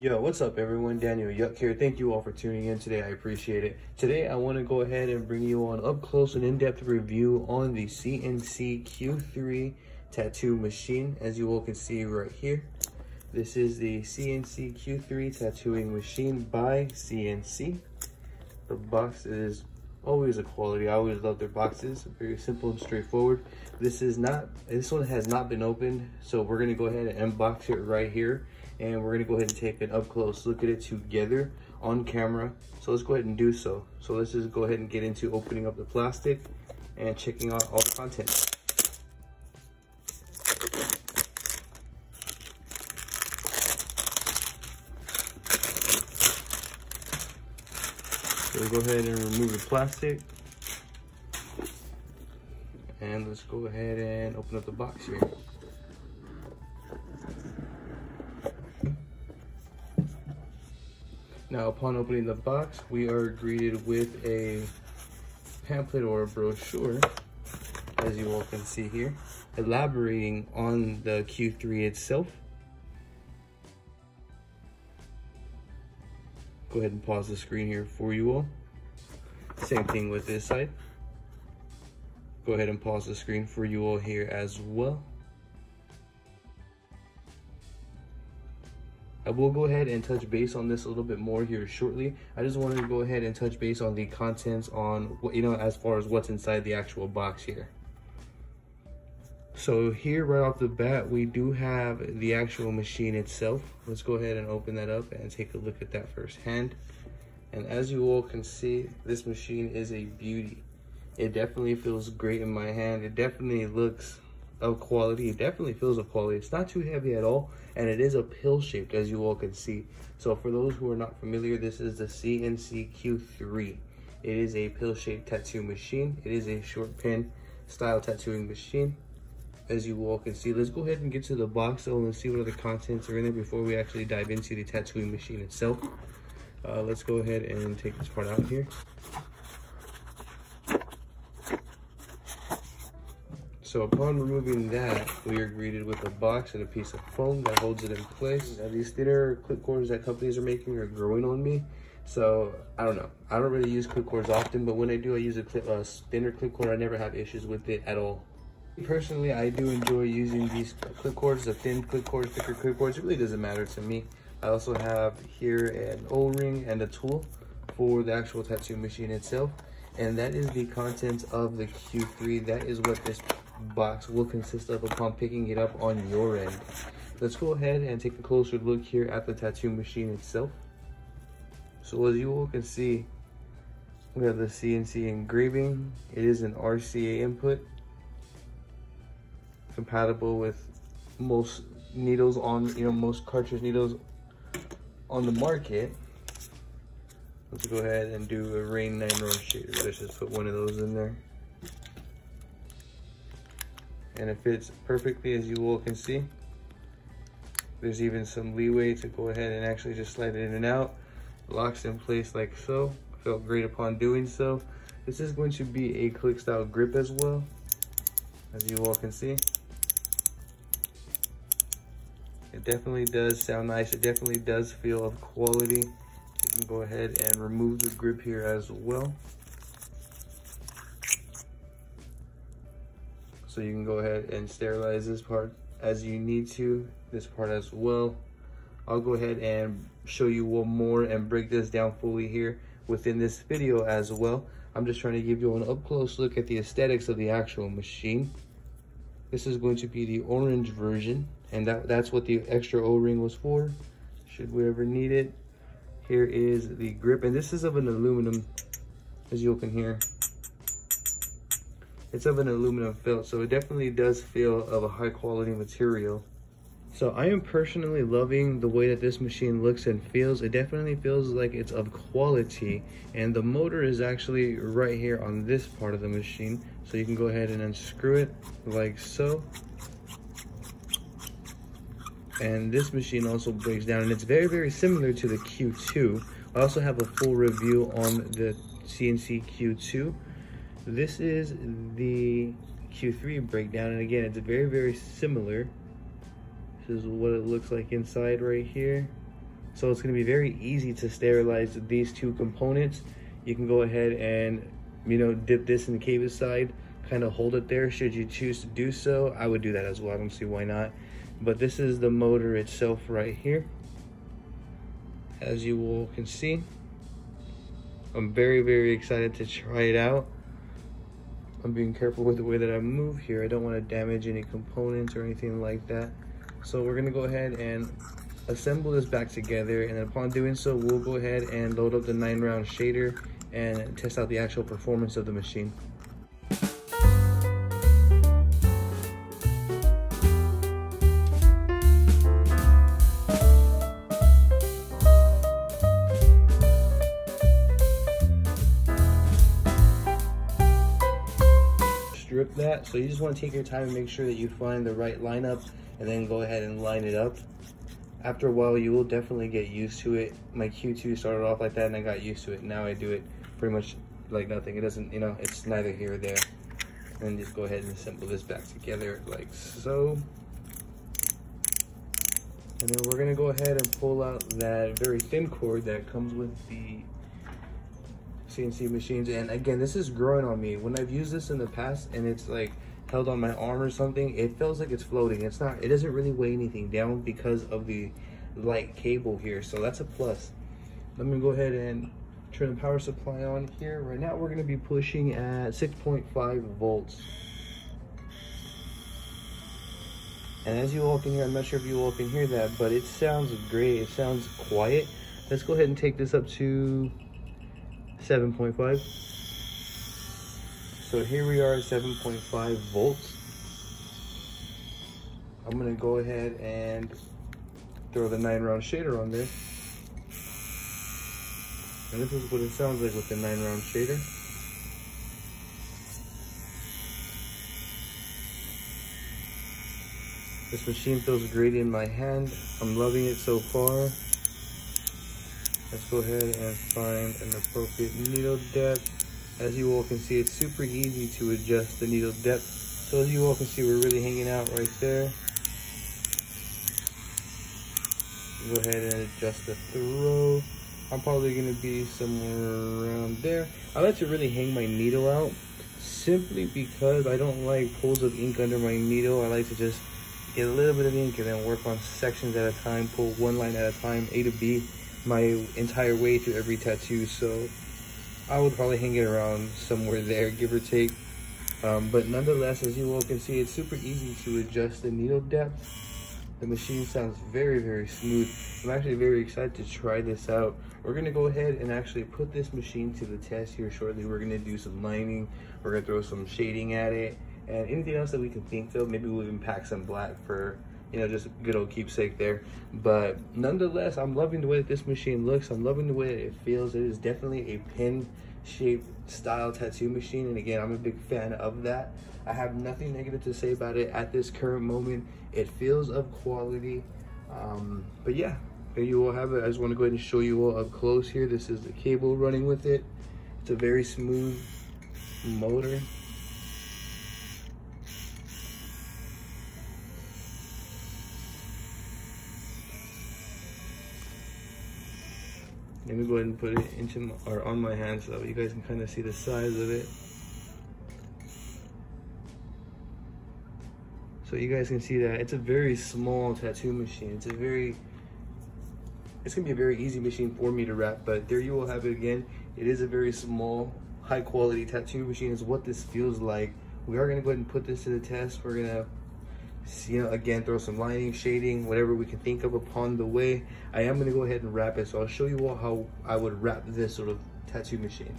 Yo, what's up everyone, Daniel Yuck here. Thank you all for tuning in today, I appreciate it. Today I want to go ahead and bring you on up close and in-depth review on the CNC Q3 tattoo machine. As you all can see right here, this is the CNC Q3 tattooing machine by CNC. The box is always a quality. I always love their boxes. Very simple and straightforward. This one has not been opened, so we're gonna go ahead and unbox it right here, and we're gonna go ahead and take an up close look at it together on camera. So let's go ahead and do so. So let's just go ahead and get into opening up the plastic and checking out all the contents. So we'll go ahead and remove the plastic. And let's go ahead and open up the box here. Now, upon opening the box, we are greeted with a pamphlet or a brochure, as you all can see here, elaborating on the Q3 itself. Go ahead and pause the screen here for you all. Same thing with this side. Go ahead and pause the screen for you all here as well. I will go ahead and touch base on this a little bit more here shortly. I just wanted to go ahead and touch base on the contents, on what, as far as what's inside the actual box here. So here, right off the bat, we do have the actual machine itself. Let's go ahead and open that up and take a look at that firsthand. And as you all can see, this machine is a beauty. It definitely feels great in my hand. It definitely looks of quality. It definitely feels of quality. It's not too heavy at all, and it is a pill shaped, as you all can see. So for those who are not familiar, this is the CNC Q3. It is a pill shaped tattoo machine. It is a short pin style tattooing machine. As you all can see, let's go ahead and get to the box so and see what other contents are in there before we actually dive into the tattooing machine itself. Let's go ahead and take this part out here. So upon removing that, we are greeted with a box and a piece of foam that holds it in place. Now, these thinner clip cords that companies are making are growing on me. So I don't know. I don't really use clip cords often, but when I do, I use a thinner clip cord. I never have issues with it at all. Personally, I do enjoy using these clip cords, the thin clip cords, thicker clip cords. It really doesn't matter to me. I also have here an O-ring and a tool for the actual tattoo machine itself. And that is the contents of the Q3. That is what this box will consist of upon picking it up on your end. Let's go ahead and take a closer look here at the tattoo machine itself. So as you all can see, we have the CNC engraving. It is an RCA input, compatible with most needles on, most cartridge needles on the market. Let's go ahead and do a Rain 9 round shader. Let's just put one of those in there. And it fits perfectly, as you all can see. There's even some leeway to go ahead and actually just slide it in and out. Locks in place like so. Felt great upon doing so. This is going to be a click style grip as well, as you all can see. It definitely does sound nice. It definitely does feel of quality. You can go ahead and remove the grip here as well. So you can go ahead and sterilize this part as you need to, this part as well. I'll go ahead and show you one more and break this down fully here within this video as well. I'm just trying to give you an up close look at the aesthetics of the actual machine. This is going to be the orange version, and that's what the extra O-ring was for, should we ever need it. Here is the grip, and this is of an aluminum, as you can hear. It's of an aluminum felt, so it definitely does feel of a high quality material. So I am personally loving the way that this machine looks and feels. It definitely feels like it's of quality, and the motor is actually right here on this part of the machine. So you can go ahead and unscrew it like so. And this machine also breaks down, and it's very, very similar to the Q2. I also have a full review on the CNC Q2. This is the Q3 breakdown, and again, it's very, very similar. This is what it looks like inside right here. So it's going to be very easy to sterilize these two components. You can go ahead and, you know, dip this in the cavus side, kind of hold it there should you choose to do so. I would do that as well, I don't see why not. But this is the motor itself right here. As you all can see, I'm very, very excited to try it out. I'm being careful with the way that I move here. I don't want to damage any components or anything like that. So we're going to go ahead and assemble this back together, and upon doing so, we'll go ahead and load up the 9 round shader and test out the actual performance of the machine. Strip that, so you just want to take your time and make sure that you find the right lineup, and then go ahead and line it up. After a while, you will definitely get used to it. My Q2 started off like that, and I got used to it. Now I do it pretty much like nothing. It doesn't, you know, it's neither here or there. And just go ahead and assemble this back together like so. And then we're gonna go ahead and pull out that very thin cord that comes with the CNC machines. And again, this is growing on me. When I've used this in the past and it's like held on my arm or something, it feels like it's floating. It's not, it doesn't really weigh anything down because of the light cable here, so that's a plus. Let me go ahead and turn the power supply on here. Right now we're going to be pushing at 6.5 volts. And as you all can hear, I'm not sure if you all can hear that, but it sounds great. It sounds quiet. Let's go ahead and take this up to 7.5. So here we are at 7.5 volts. I'm gonna go ahead and throw the 9 round shader on there. And this is what it sounds like with the 9 round shader. This machine feels great in my hand. I'm loving it so far. Let's go ahead and find an appropriate needle depth. As you all can see, it's super easy to adjust the needle depth. So as you all can see, we're really hanging out right there. Go ahead and adjust the throw. I'm probably gonna be somewhere around there. I like to really hang my needle out simply because I don't like pools of ink under my needle. I like to just get a little bit of ink and then work on sections at a time, pull one line at a time, A to B, my entire way through every tattoo. So I would probably hang it around somewhere there, give or take. But nonetheless, as you all can see, it's super easy to adjust the needle depth. The machine sounds very, very smooth. I'm actually very excited to try this out. We're gonna go ahead and actually put this machine to the test here shortly. We're gonna do some lining, we're gonna throw some shading at it, and anything else that we can think of. Maybe we'll even pack some black for, you know, just good old keepsake there. But nonetheless, I'm loving the way that this machine looks. I'm loving the way that it feels. It is definitely a pin-shaped style tattoo machine. And again, I'm a big fan of that. I have nothing negative to say about it at this current moment. It feels of quality. But yeah, there you all have it. I just want to go ahead and show you all up close here. This is the cable running with it. It's a very smooth motor. Let me go ahead and put it into my, or on my hand, so that you guys can kind of see the size of it. So you guys can see that it's a very small tattoo machine. It's a very, it's gonna be a very easy machine for me to wrap, but there you will have it again. It is a very small, high quality tattoo machine is what this feels like. We are gonna go ahead and put this to the test. We're gonna, you know, again, throw some lining, shading, whatever we can think of upon the way. I am going to go ahead and wrap it, so I'll show you all how I would wrap this sort of tattoo machine.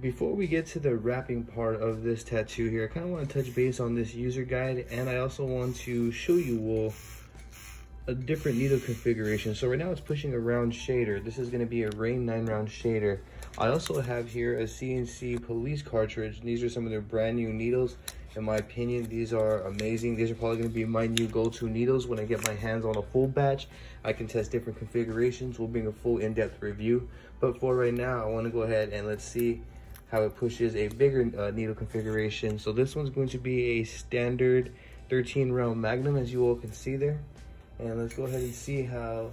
Before we get to the wrapping part of this tattoo here, I kind of want to touch base on this user guide, and I also want to show you all a different needle configuration. So right now it's pushing a round shader. This is going to be a Rain 9 round shader. I also have here a CNC police cartridge. These are some of their brand new needles. In my opinion, these are amazing. These are probably going to be my new go-to needles. When I get my hands on a full batch, I can test different configurations. We'll bring a full in-depth review. But for right now, I want to go ahead and let's see how it pushes a bigger needle configuration. So this one's going to be a standard 13 round magnum, as you all can see there. And let's go ahead and see how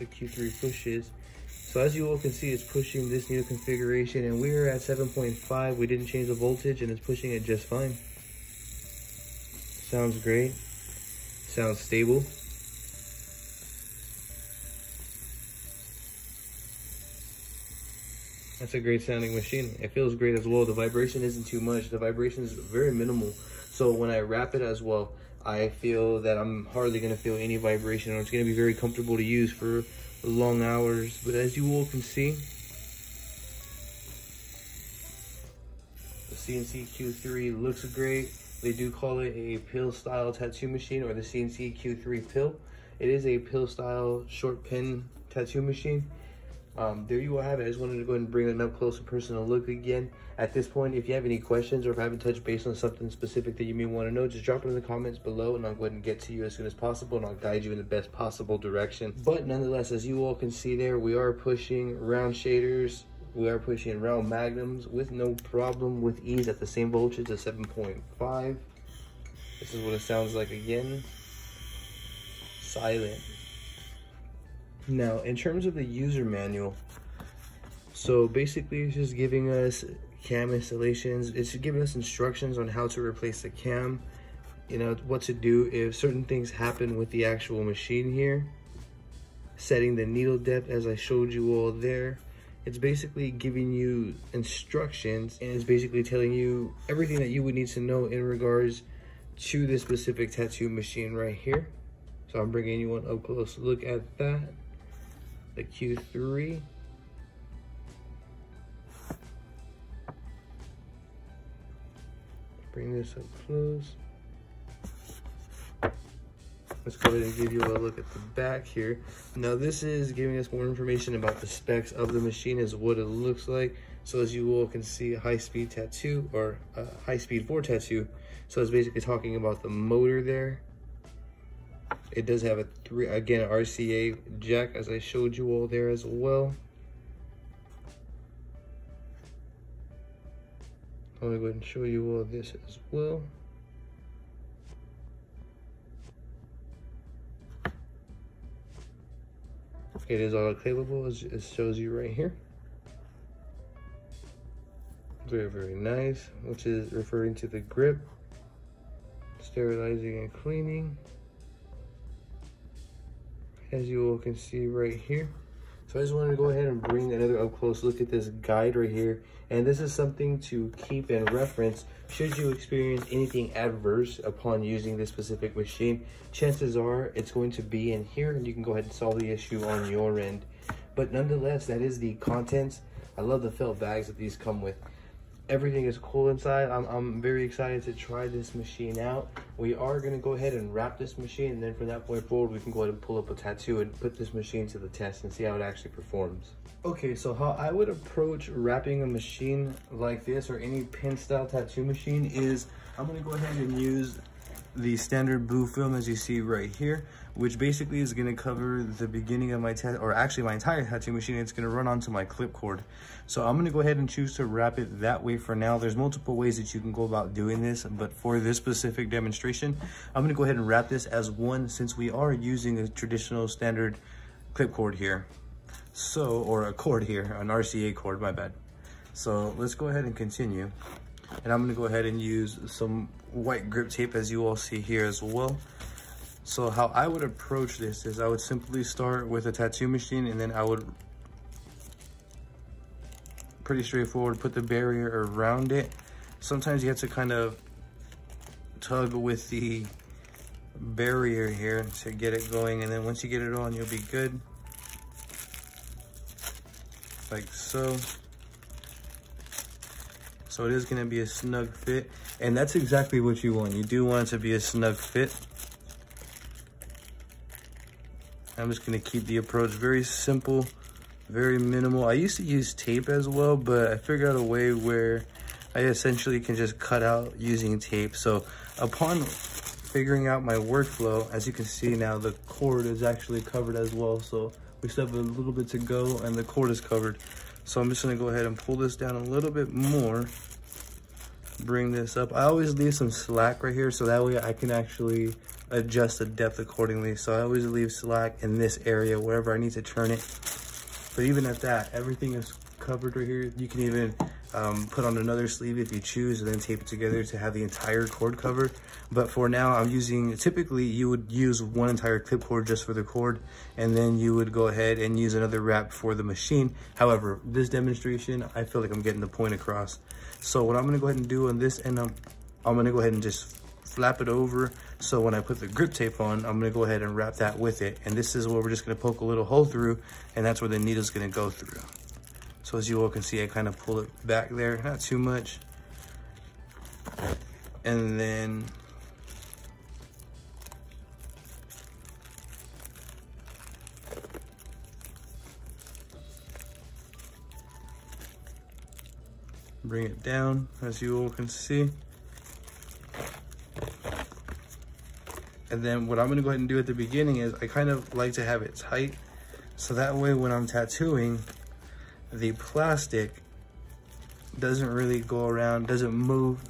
the Q3 pushes. So as you all can see, it's pushing this new configuration, and we're at 7.5. We didn't change the voltage and it's pushing it just fine. Sounds great. Sounds stable. That's a great sounding machine. It feels great as well. The vibration isn't too much. The vibration is very minimal. So when I wrap it as well, I feel that I'm hardly going to feel any vibration, or it's going to be very comfortable to use for long hours. But as you all can see, the CNC Q3 looks great. They do call it a pill style tattoo machine, or the CNC Q3 pill. It is a pill style short pin tattoo machine. There you all have it. I just wanted to go ahead and bring an up close and personal look again. At this point, if you have any questions, or if I haven't touched base on something specific that you may want to know, just drop it in the comments below and I'll go ahead and get to you as soon as possible, and I'll guide you in the best possible direction. But nonetheless, as you all can see there, we are pushing round shaders. We are pushing round magnums with no problem, with ease, at the same voltage as 7.5. This is what it sounds like again. Silent. Now, in terms of the user manual, so basically it's just giving us cam installations. It's giving us instructions on how to replace the cam, you know, what to do if certain things happen with the actual machine here. Setting the needle depth, as I showed you all there. It's basically giving you instructions, and it's basically telling you everything that you would need to know in regards to this specific tattoo machine right here. So I'm bringing you one up close look at that. The Q3. Bring this up close. Let's go ahead and give you a look at the back here. Now this is giving us more information about the specs of the machine, is what it looks like. So as you all can see, a high-speed tattoo, or high-speed 4 tattoo. So it's basically talking about the motor there. It does have a RCA jack, as I showed you all there as well. I'm gonna go ahead and show you all this as well. It is autoclavable, as it shows you right here. Very, very nice, which is referring to the grip, sterilizing and cleaning. As you all can see right here. So I just wanted to go ahead and bring another up close look at this guide right here. And this is something to keep in reference. Should you experience anything adverse upon using this specific machine, chances are it's going to be in here, and you can go ahead and solve the issue on your end. But nonetheless, that is the contents. I love the felt bags that these come with. Everything is cool inside. I'm very excited to try this machine out. We are gonna go ahead and wrap this machine, and then from that point forward, we can go ahead and pull up a tattoo and put this machine to the test and see how it actually performs. Okay, so how I would approach wrapping a machine like this, or any pin style tattoo machine, is I'm gonna go ahead and use the standard blue film, as you see right here, which basically is gonna cover the beginning of my my entire tattoo machine. It's gonna run onto my clip cord. So I'm gonna go ahead and choose to wrap it that way for now. There's multiple ways that you can go about doing this, but for this specific demonstration, I'm gonna go ahead and wrap this as one, since we are using a traditional standard clip cord here. So, or a cord here, an RCA cord, my bad. So let's go ahead and continue. And I'm gonna go ahead and use some white grip tape, as you all see here as well. So how I would approach this is I would simply start with a tattoo machine, and then I would, pretty straightforward, put the barrier around it. Sometimes you have to kind of tug with the barrier here to get it going. And then once you get it on, you'll be good. Like so. So it is gonna be a snug fit, and that's exactly what you want. You do want it to be a snug fit. I'm just gonna keep the approach very simple, very minimal. I used to use tape as well, but I figured out a way where I essentially can just cut out using tape. So upon figuring out my workflow, as you can see now, the cord is actually covered as well. So we still have a little bit to go, and the cord is covered. So I'm just gonna go ahead and pull this down a little bit more. bring this up. I always leave some slack right here so that way I can actually adjust the depth accordingly. So I always leave slack in this area wherever I need to turn it. But even at that, everything is covered right here. You can even put on another sleeve if you choose and then tape it together to have the entire cord covered. But for now, I'm using, typically you would use one entire clip cord just for the cord, and then you would go ahead and use another wrap for the machine. However, this demonstration, I feel like I'm getting the point across. So what I'm gonna go ahead and do on this end, I'm gonna go ahead and just flap it over. So when I put the grip tape on, I'm gonna go ahead and wrap that with it. And this is where we're just gonna poke a little hole through, and that's where the needle's gonna go through. So as you all can see, I kind of pull it back there, not too much. And then bring it down, as you all can see. And then what I'm gonna go ahead and do at the beginning is I kind of like to have it tight. So that way when I'm tattooing, the plastic doesn't really go around, doesn't move.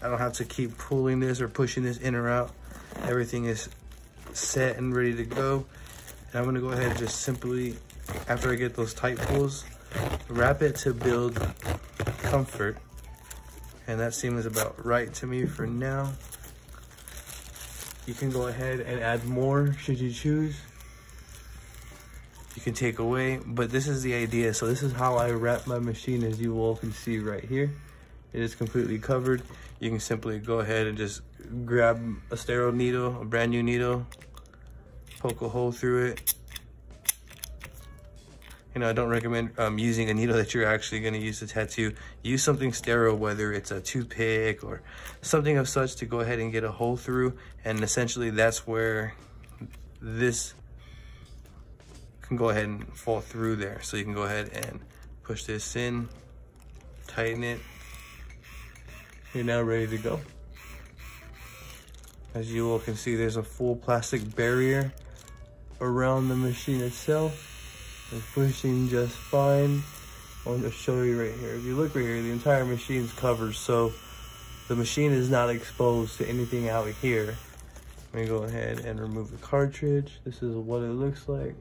I don't have to keep pulling this or pushing this in or out. Everything is set and ready to go. And I'm gonna go ahead and just simply, after I get those tight pulls, wrap it to build comfort. And that seems about right to me for now. You can go ahead and add more should you choose. You can take away, but this is the idea. So this is how I wrap my machine, as you all can see right here. It is completely covered. You can simply go ahead and just grab a sterile needle, a brand new needle, poke a hole through it. You know, I don't recommend using a needle that you're actually gonna use to tattoo. Use something sterile, whether it's a toothpick or something of such, to go ahead and get a hole through. And essentially that's where this can go ahead and fall through there. So you can go ahead and push this in, tighten it. You're now ready to go. As you all can see, there's a full plastic barrier around the machine itself. It's pushing just fine. I want to show you right here. If you look right here, the entire machine is covered, so the machine is not exposed to anything out here. Let me go ahead and remove the cartridge. This is what it looks like.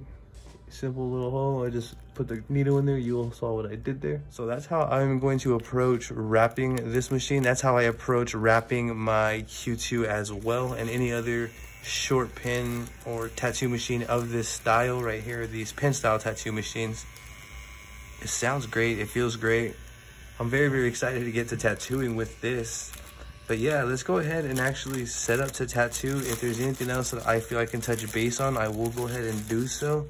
Simple little hole. I just put the needle in there. You all saw what I did there. So that's how I'm going to approach wrapping this machine. That's how I approach wrapping my Q2 as well, and any other short pin or tattoo machine of this style right here, these pin style tattoo machines. It sounds great. It feels great. I'm very, very excited to get to tattooing with this. But yeah, let's go ahead and actually set up to tattoo. If there's anything else that I feel I can touch base on, I will go ahead and do so.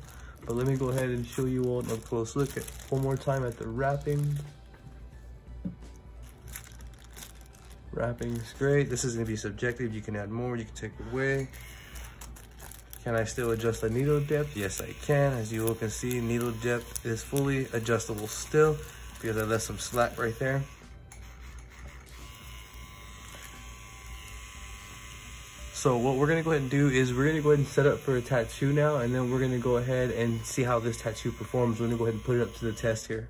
But let me go ahead and show you all a close look at one more time at the wrapping. Wrapping is great. This is going to be subjective. You can add more, you can take away. Can I still adjust the needle depth? Yes, I can. As you all can see, needle depth is fully adjustable still because I left some slack right there. So what we're gonna go ahead and do is we're gonna go ahead and set up for a tattoo now, and then we're gonna go ahead and see how this tattoo performs. We're gonna go ahead and put it up to the test here.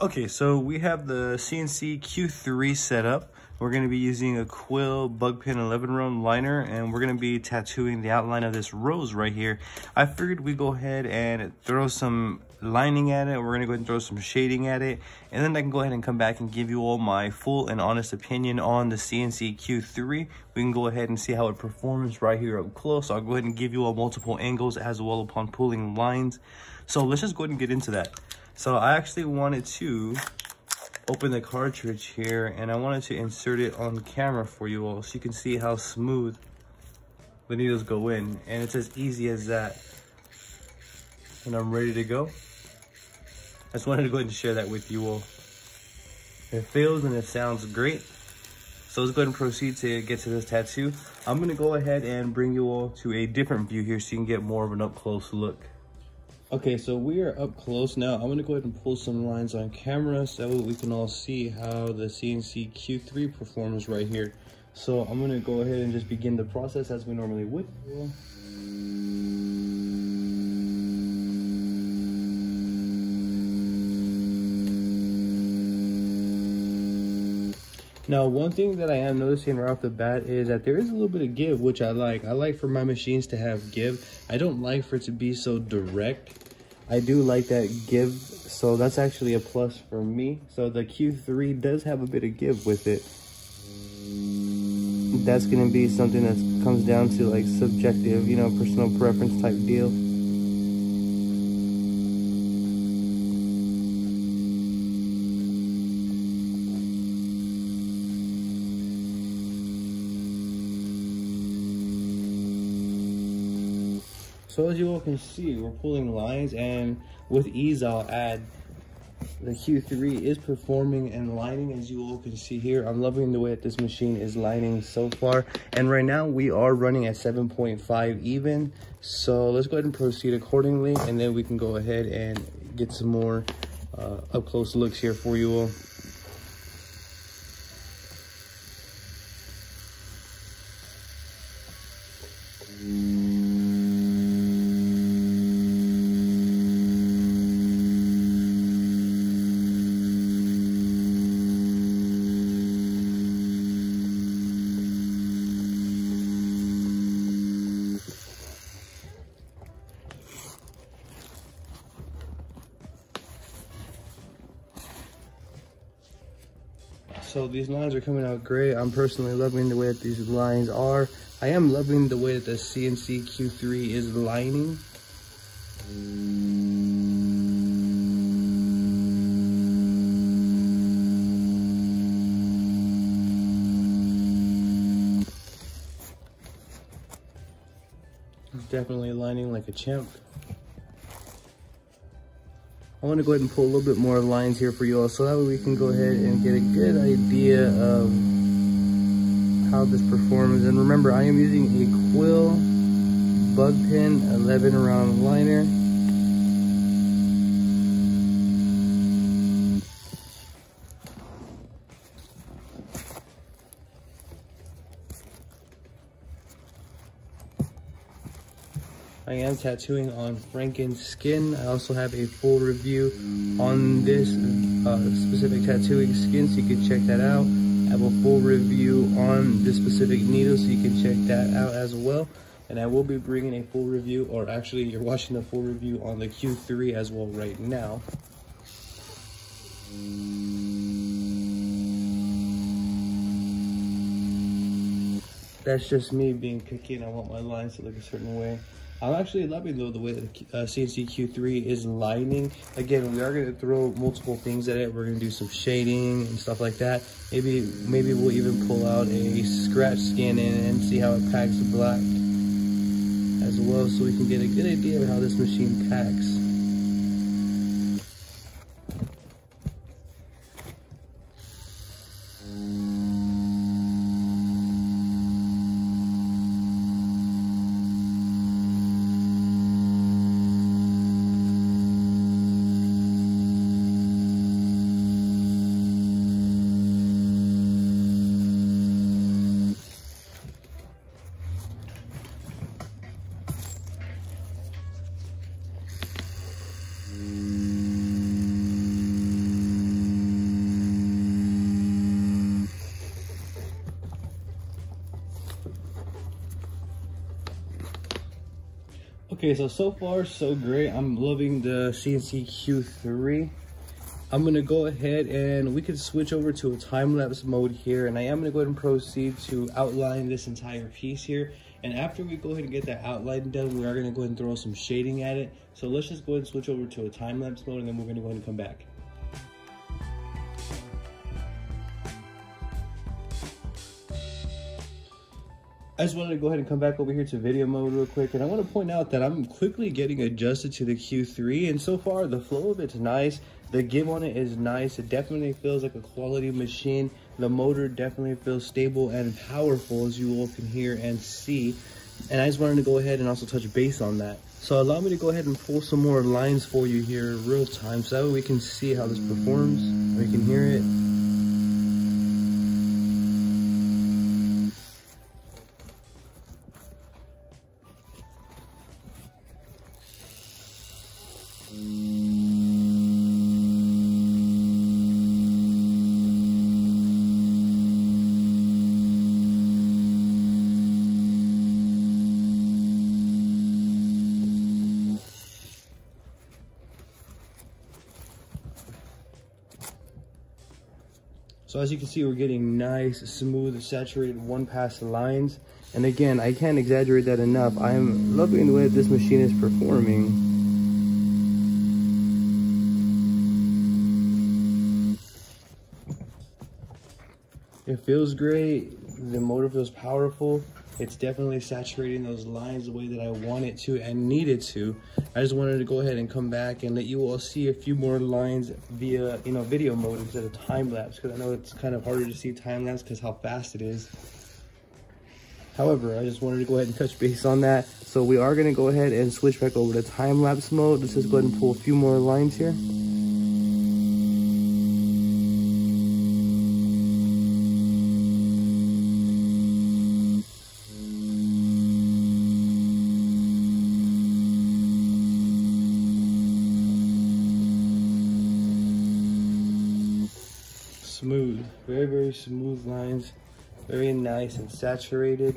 Okay, so we have the CNC Q3 set up. We're gonna be using a quill bug pin 11 round liner, and we're gonna be tattooing the outline of this rose right here. I figured we'd go ahead and throw some lining at it. We're gonna go ahead and throw some shading at it. And then I can go ahead and come back and give you all my full and honest opinion on the CNC Q3. We can go ahead and see how it performs right here up close. I'll go ahead and give you all multiple angles as well upon pulling lines. So let's just go ahead and get into that. So I actually wanted to open the cartridge here, and I wanted to insert it on camera for you all so you can see how smooth the needles go in. And it's as easy as that. And I'm ready to go. I just wanted to go ahead and share that with you all. It feels and it sounds great. So let's go ahead and proceed to get to this tattoo. I'm gonna go ahead and bring you all to a different view here so you can get more of an up close look. Okay, so we are up close now. I'm gonna go ahead and pull some lines on camera so that we can all see how the CNC Q3 performs right here. So I'm gonna go ahead and just begin the process as we normally would. Now, one thing that I am noticing right off the bat is that there is a little bit of give, which I like. I like for my machines to have give. I don't like for it to be so direct. I do like that give, so that's actually a plus for me. So the Q3 does have a bit of give with it. That's going to be something that comes down to like subjective, you know, personal preference type deal. So as you all can see, we're pulling lines, and with ease, I'll add, the Q3 is performing and lining, as you all can see here. I'm loving the way that this machine is lining so far. And right now, we are running at 7.5 even. So let's go ahead and proceed accordingly, and then we can go ahead and get some more up-close looks here for you all. So these lines are coming out great. I'm personally loving the way that these lines are. I am loving the way that the CNC Q3 is lining. It's definitely lining like a champ. I want to go ahead and pull a little bit more lines here for you all, so that way we can go ahead and get a good idea of how this performs. And remember, I am using a quill bug pin 11 round liner. I am tattooing on Franken skin. I also have a full review on this specific tattooing skin, so you can check that out. I have a full review on this specific needle, so you can check that out as well. And I will be bringing a full review, or actually you're watching the full review on the Q3 as well right now. That's just me being picky, and I want my lines to look a certain way. I'm actually loving, though, the way the CNC Q3 is lining. Again, we are going to throw multiple things at it. We're going to do some shading and stuff like that. Maybe we'll even pull out a scratch scan in and see how it packs black as well, so we can get a good idea of how this machine packs. Okay, so far so great. I'm loving the CNC Q3. I'm gonna go ahead and we could switch over to a time-lapse mode here, and I am gonna go ahead and proceed to outline this entire piece here. And after we go ahead and get that outline done, we are gonna go ahead and throw some shading at it. So let's just go ahead and switch over to a time-lapse mode, and then we're gonna go ahead and come back. I just wanted to go ahead and come back over here to video mode real quick, and I want to point out that I'm quickly getting adjusted to the Q3, and so far the flow of it's nice, the give on it is nice, it definitely feels like a quality machine, the motor definitely feels stable and powerful, as you all can hear and see, and I just wanted to go ahead and also touch base on that. So allow me to go ahead and pull some more lines for you here in real time, so that way we can see how this performs, or you can hear it. So as you can see, we're getting nice, smooth, saturated, one-pass lines. And again, I can't exaggerate that enough. I am loving the way that this machine is performing. It feels great. The motor feels powerful. It's definitely saturating those lines the way that I want it to and need it to. I just wanted to go ahead and come back and let you all see a few more lines via, you know, video mode instead of time lapse, because I know it's kind of harder to see time lapse because how fast it is. However, I just wanted to go ahead and touch base on that. So we are going to go ahead and switch back over to time lapse mode. Let's just go ahead and pull a few more lines here. Smooth, very, very smooth lines, very nice and saturated.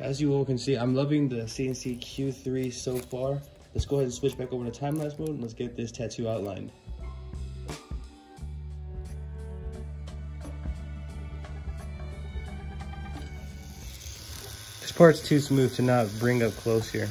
As you all can see, I'm loving the CNC Q3 so far. Let's go ahead and switch back over to time-lapse mode and let's get this tattoo outlined. This part's too smooth to not bring up close here.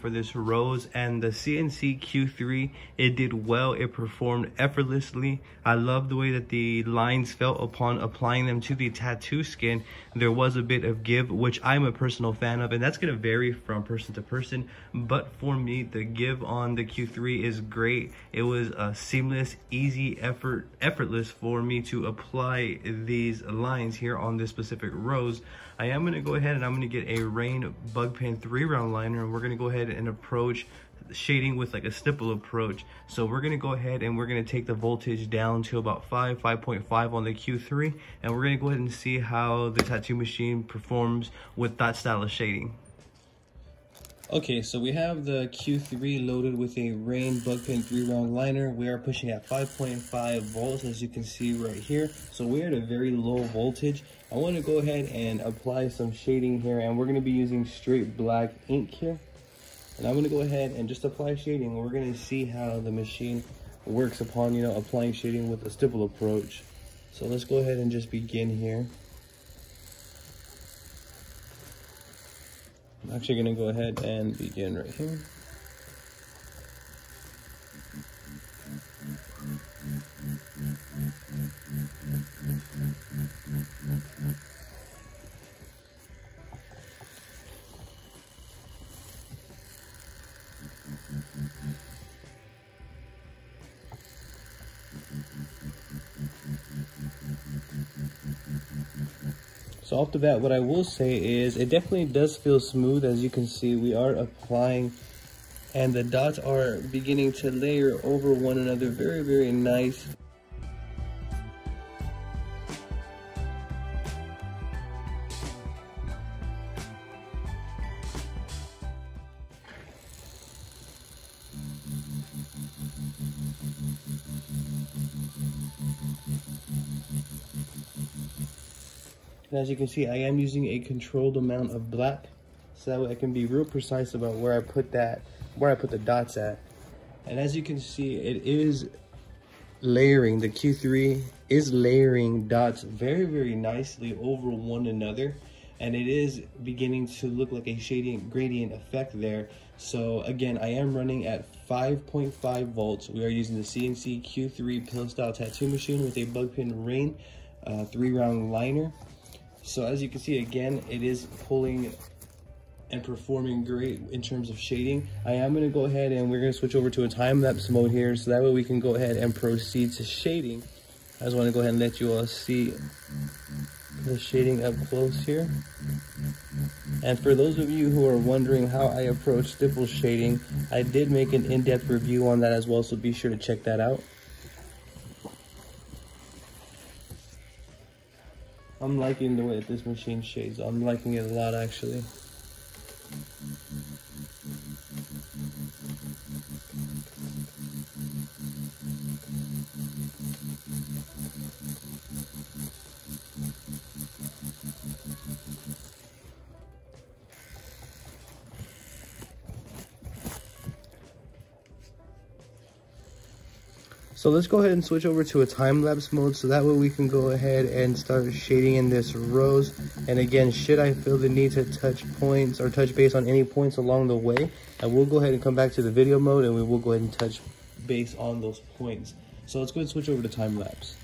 For this rose and the CNC Q3, it did well. It performed effortlessly. I love the way that the lines felt upon applying them to the tattoo skin. There was a bit of give, which I'm a personal fan of, and that's going to vary from person to person, but for me the give on the Q3 is great. It was a seamless, easy, effortless for me to apply these lines here on this specific rose. I am going to go ahead and I'm going to get a Rain Bug Pen 3 round liner, and we're going to go ahead and approach shading with like a stipple approach. So we're going to go ahead and we're going to take the voltage down to about 5.5 on the Q3, and we're going to go ahead and see how the tattoo machine performs with that style of shading. Okay, so we have the Q3 loaded with a Rain Bug Pen 3 round liner. We are pushing at 5.5 volts, as you can see right here. So we're at a very low voltage. I want to go ahead and apply some shading here, and we're going to be using straight black ink here. And I'm going to go ahead and just apply shading. We're going to see how the machine works upon, you know, applying shading with a stipple approach. So let's go ahead and just begin here. I'm actually going to go ahead and begin right here. So off the bat, what I will say is it definitely does feel smooth. As you can see, we are applying and the dots are beginning to layer over one another. Very, very nice. And as you can see, I am using a controlled amount of black, so that way I can be real precise about where I put the dots at. And as you can see, it is layering. The Q3 is layering dots very, very nicely over one another, and it is beginning to look like a shading gradient effect there. So again, I am running at 5.5 volts. We are using the CNC Q3 pill style tattoo machine with a bug pin Rain 3 round liner. So as you can see, again, it is pulling and performing great in terms of shading. I am gonna go ahead and we're gonna switch over to a time-lapse mode here, so that way we can go ahead and proceed to shading. I just wanna go ahead and let you all see the shading up close here. And for those of you who are wondering how I approach stipple shading, I did make an in-depth review on that as well, so be sure to check that out. I'm liking the way that this machine shades. I'm liking it a lot, actually. So let's go ahead and switch over to a time-lapse mode, so that way we can go ahead and start shading in this rose. And again, should I feel the need to touch points or touch base on any points along the way, I will go ahead and come back to the video mode and we will go ahead and touch base on those points. So let's go ahead and switch over to time-lapse.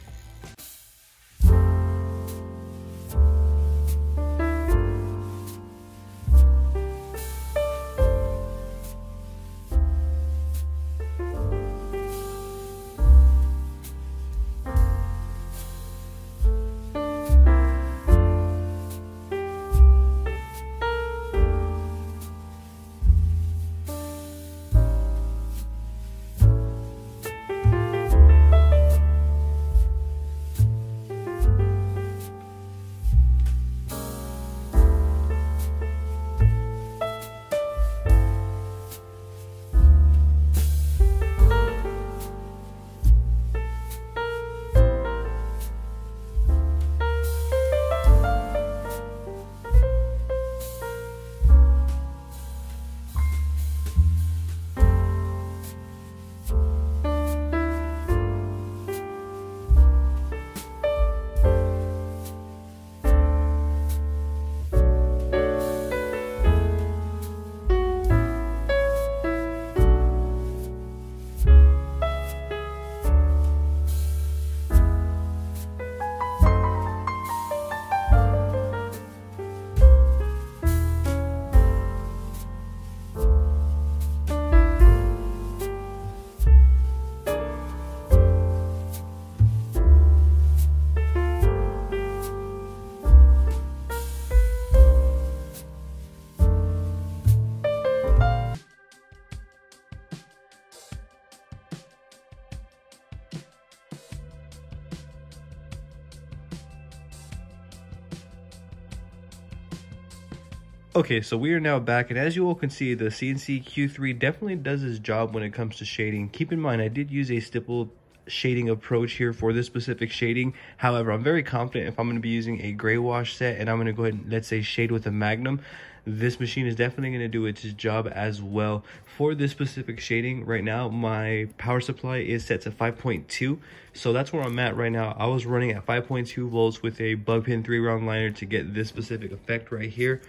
Okay, so we are now back, and as you all can see, the CNC Q3 definitely does its job when it comes to shading. Keep in mind, I did use a stipple shading approach here for this specific shading. However, I'm very confident if I'm going to be using a gray wash set and I'm going to go ahead and, let's say, shade with a magnum, this machine is definitely going to do its job as well. For this specific shading right now, my power supply is set to 5.2, so that's where I'm at right now. I was running at 5.2 volts with a bug pin 3 round liner to get this specific effect right here.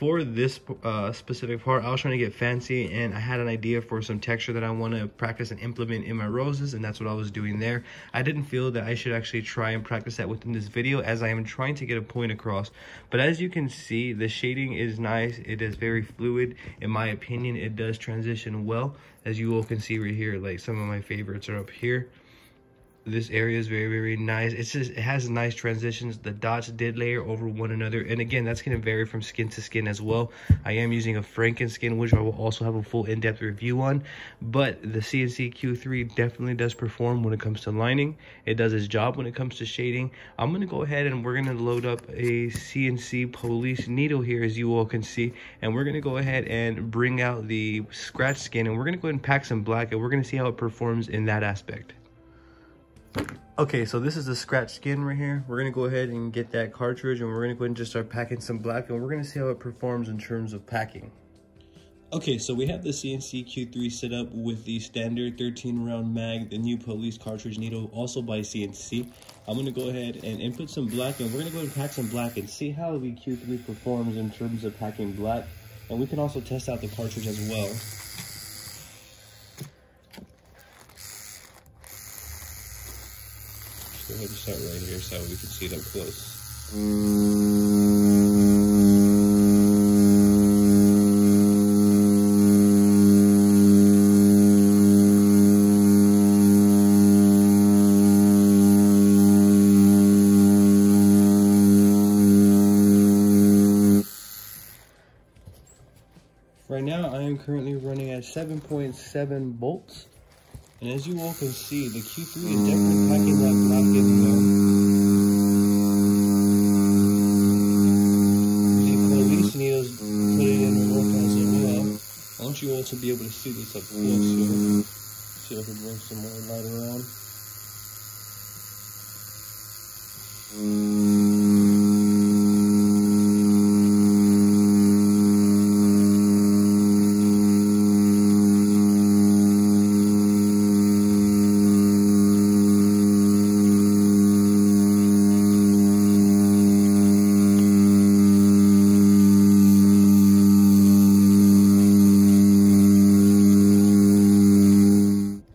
For this specific part, I was trying to get fancy, and I had an idea for some texture that I want to practice and implement in my roses, and that's what I was doing there. I didn't feel that I should actually try and practice that within this video, as I am trying to get a point across. But as you can see, the shading is nice. It is very fluid. In my opinion, it does transition well. As you all can see right here, like some of my favorites are up here. This area is very, very nice. It's just, it has nice transitions. The dots did layer over one another. And again, that's going to vary from skin to skin as well. I am using a Franken skin, which I will also have a full in-depth review on. But the CNC Q3 definitely does perform when it comes to lining. It does its job when it comes to shading. I'm going to go ahead and we're going to load up a CNC police needle here, as you all can see. And we're going to go ahead and bring out the scratch skin. And we're going to go ahead and pack some black. And we're going to see how it performs in that aspect. Okay, so this is the scratch skin right here. We're gonna go ahead and get that cartridge, and we're gonna go ahead and just start packing some black, and we're gonna see how it performs in terms of packing. Okay, so we have the CNC Q3 set up with the standard 13 round mag, the new police cartridge needle, also by CNC. I'm gonna go ahead and input some black, and we're gonna go ahead and pack some black and see how the Q3 performs in terms of packing black. And we can also test out the cartridge as well. Go ahead and start right here so we can see it up close. Right now, I am currently running at 7.7 volts. And as you all can see, the Q3 is definitely packing that black in there. The police needles put it in more times as well. I want you all to be able to see this up close here. See if I can bring some more light around.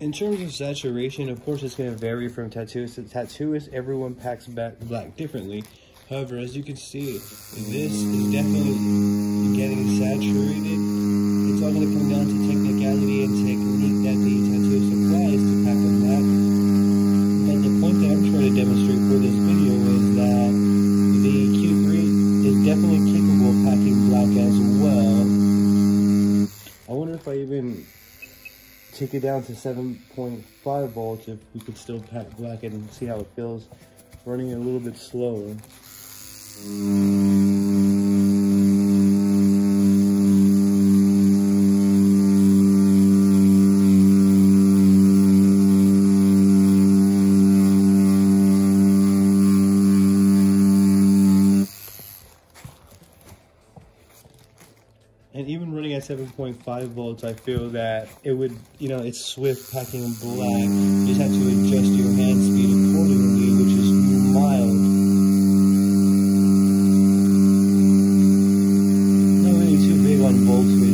In terms of saturation, of course, it's going to vary from tattooist to tattooist. Everyone packs back black differently. However, as you can see, this is definitely getting saturated. It's all going to come down to technicality and technique that the tattooist applies to pack a black. But the point that I'm trying to demonstrate for this video is that the Q3 is definitely capable of packing black as well. I wonder if I even take it down to 7.5 volts if we could still pack black and see how it feels running it a little bit slower. And even running at 7.5 volts, I feel that it would, you know, it's swift packing black. You just have to adjust your hand speed accordingly, which is mild. Not really too big on voltage.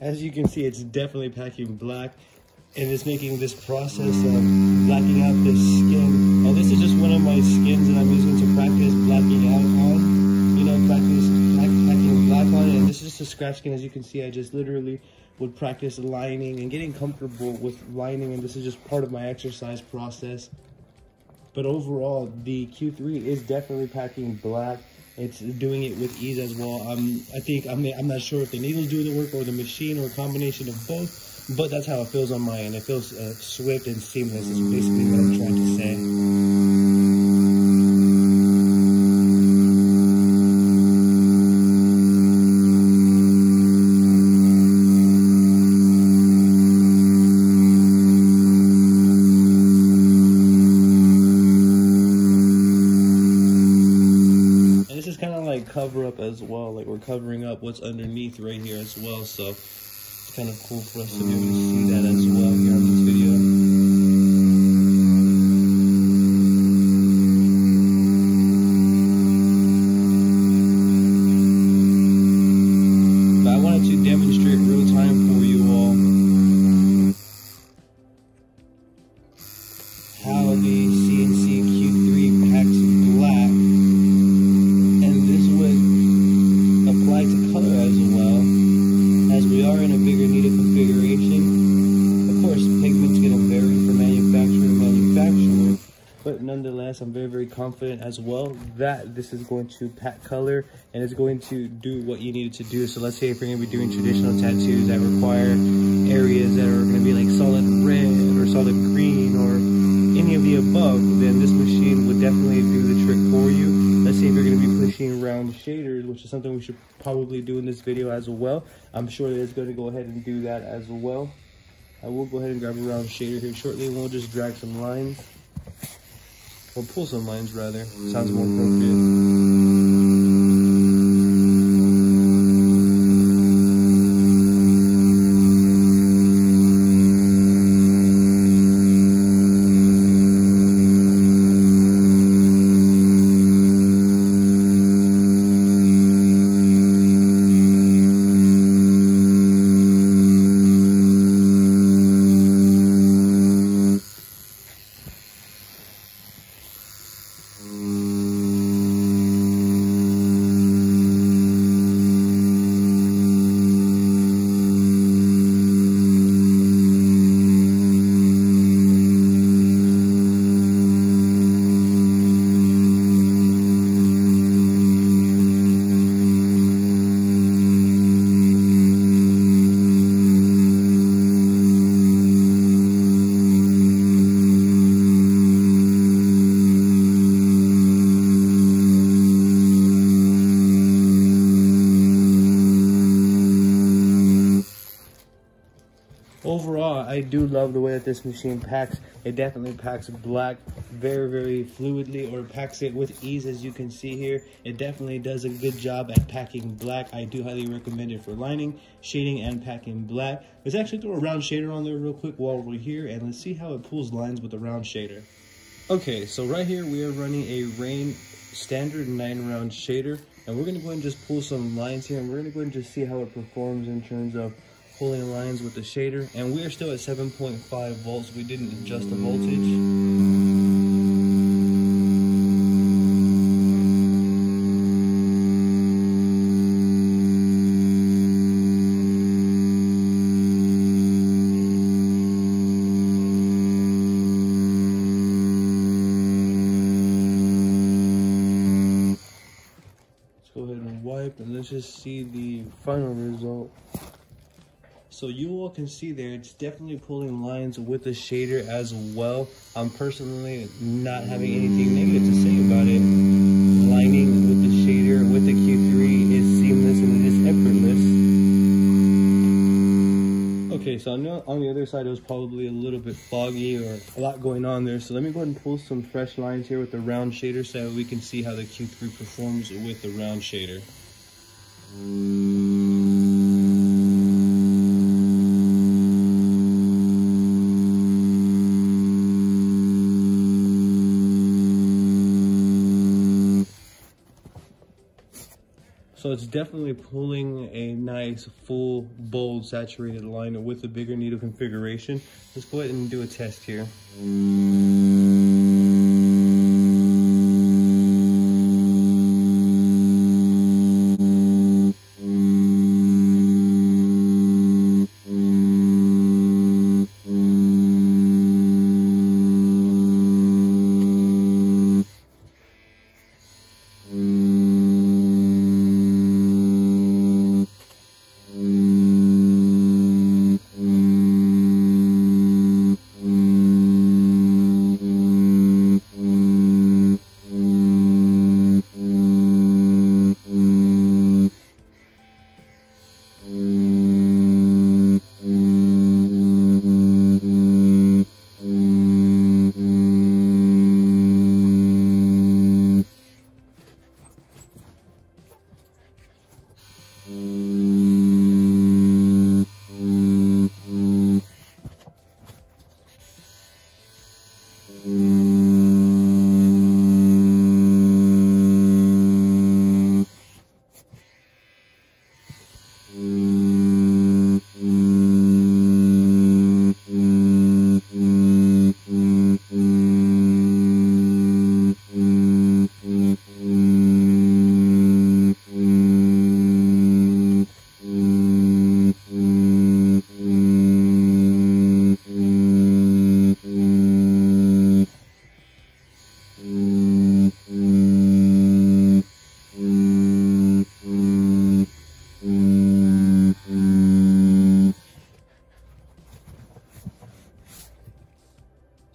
As you can see, it's definitely packing black, and it's making this process of blacking out this skin. Now, this is just one of my skins that I'm using to practice blacking out on. You know, practice packing black on it. And this is just a scratch skin. As you can see, I just literally would practice lining and getting comfortable with lining, and this is just part of my exercise process. But overall, the Q3 is definitely packing black. It's doing it with ease as well. I'm not sure if the needles do the work or the machine or a combination of both, but that's how it feels on my end. It feels swift and seamless is basically what I'm trying to say. Cover up as well, like we're covering up what's underneath right here as well, so it's kind of cool for us to be able to see that as well here on this video. But I wanted to demonstrate real time for you all the CNC Q3 packs black, and this would apply to color as well, as we are in a bigger need of configuration. Of course, pigments gonna vary from manufacturer to manufacturer, but nonetheless, I'm very, very confident as well that this is going to pack color and it's going to do what you need it to do. So let's say if you're gonna be doing traditional tattoos that require areas that are gonna be like solid red or solid green or any of the above, then this machine would definitely do the trick for you. Let's say if you're gonna be pushing round shaders, which is something we should probably do in this video as well. I'm sure that it's gonna go ahead and do that as well. I will go ahead and grab a round shader here shortly and we'll just drag some lines. Or pull some lines rather, sounds more appropriate. Overall, I do love the way that this machine packs. It definitely packs black very, very fluidly, or packs it with ease, as you can see here. It definitely does a good job at packing black. I do highly recommend it for lining, shading, and packing black. Let's actually throw a round shader on there real quick while we're here, and let's see how it pulls lines with a round shader. Okay, so right here we are running a Rain Standard 9 round shader, and we're gonna go ahead and just pull some lines here, and we're gonna go ahead and just see how it performs in terms of pulling lines with the shader, and we are still at 7.5 volts. We didn't adjust the voltage. Let's go ahead and wipe, and let's just see the final result. So you all can see there, it's definitely pulling lines with the shader as well. I'm personally not having anything negative to say about it. Lining with the shader, with the Q3, is seamless and it is effortless. Okay, so I know on the other side it was probably a little bit foggy or a lot going on there. So let me go ahead and pull some fresh lines here with the round shader so that we can see how the Q3 performs with the round shader. So it's definitely pulling a nice, full, bold, saturated line with a bigger needle configuration. Let's go ahead and do a test here.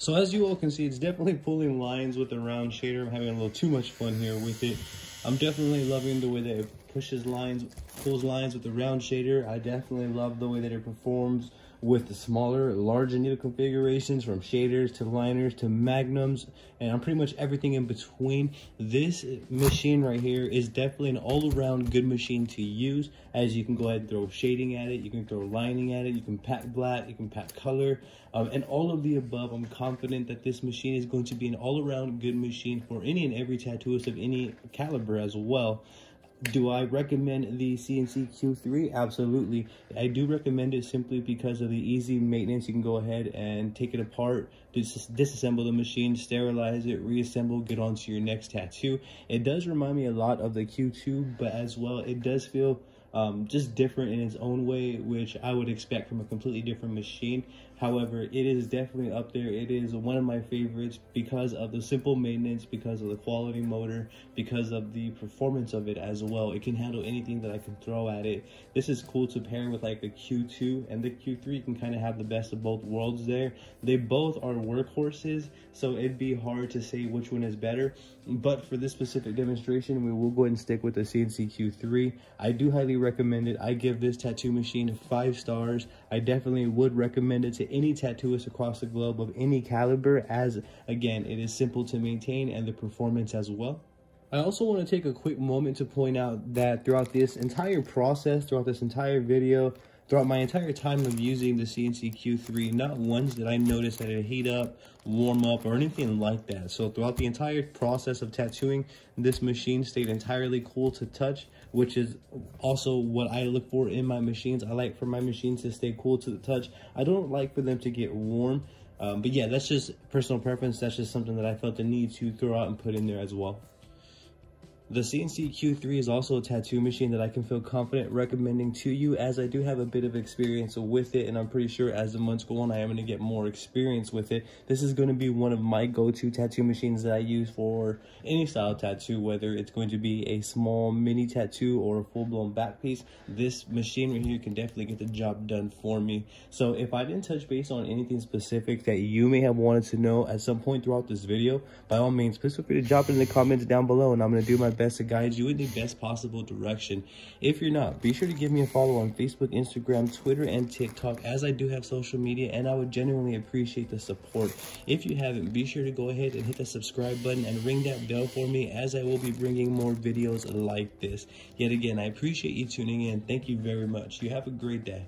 So as you all can see, it's definitely pulling lines with the round shader. I'm having a little too much fun here with it. I'm definitely loving the way that it pushes lines, pulls lines with the round shader. I definitely love the way that it performs with the smaller, larger needle configurations, from shaders to liners to magnums, and pretty much everything in between. This machine right here is definitely an all-around good machine to use, as you can go ahead and throw shading at it, you can throw lining at it, you can pack black, you can pack color, and all of the above. I'm confident that this machine is going to be an all-around good machine for any and every tattooist of any caliber as well. Do I recommend the CNC Q3? Absolutely. I do recommend it simply because of the easy maintenance. You can go ahead and take it apart, disassemble the machine, sterilize it, reassemble, get onto your next tattoo. It does remind me a lot of the Q2, but as well, it does feel just different in its own way, which I would expect from a completely different machine. However, it is definitely up there. It is one of my favorites because of the simple maintenance, because of the quality motor, because of the performance of it as well. It can handle anything that I can throw at it. This is cool to pair with like the Q2 and the Q3. Can kind of have the best of both worlds there. They both are workhorses, so it'd be hard to say which one is better. But for this specific demonstration, we will go ahead and stick with the CNC Q3. I do highly recommend it. I give this tattoo machine 5 stars. I definitely would recommend it to any tattooist across the globe of any caliber, as again, it is simple to maintain and the performance as well. I also want to take a quick moment to point out that throughout this entire process, throughout this entire video, throughout my entire time of using the CNC Q3, not once did I notice that it heat up, warm up, or anything like that. So throughout the entire process of tattooing, this machine stayed entirely cool to touch, which is also what I look for in my machines. I like for my machines to stay cool to the touch. I don't like for them to get warm. But yeah, that's just personal preference. That's just something that I felt the need to throw out and put in there as well. The CNC Q3 is also a tattoo machine that I can feel confident recommending to you, as I do have a bit of experience with it, and I'm pretty sure as the months go on, I am going to get more experience with it. This is going to be one of my go-to tattoo machines that I use for any style tattoo, whether it's going to be a small mini tattoo or a full-blown back piece. This machine right here can definitely get the job done for me. So if I didn't touch base on anything specific that you may have wanted to know at some point throughout this video, by all means, please feel free to drop it in the comments down below, and I'm going to do my best to guide you in the best possible direction. If you're not, be sure to give me a follow on Facebook, Instagram, Twitter, and TikTok, as I do have social media, and I would genuinely appreciate the support. If you haven't, be sure to go ahead and hit the subscribe button and ring that bell for me, as I will be bringing more videos like this. Yet again, I appreciate you tuning in. Thank you very much. You have a great day.